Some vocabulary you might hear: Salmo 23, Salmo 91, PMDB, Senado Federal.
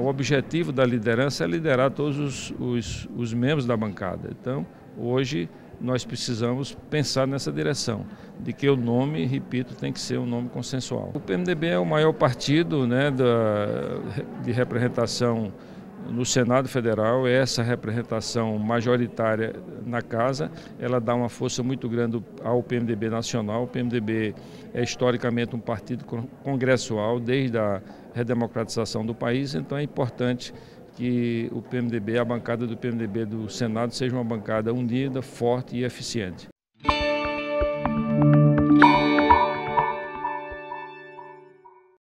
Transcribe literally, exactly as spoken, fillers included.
O objetivo da liderança é liderar todos os, os, os membros da bancada. Então, hoje, nós precisamos pensar nessa direção, de que o nome, repito, tem que ser um nome consensual. O P M D B é o maior partido, né, da, de representação no Senado Federal. Essa representação majoritária na Casa, ela dá uma força muito grande ao P M D B nacional. O P M D B é historicamente um partido congressual desde a redemocratização do país, então é importante que o P M D B, a bancada do P M D B do Senado, seja uma bancada unida, forte e eficiente.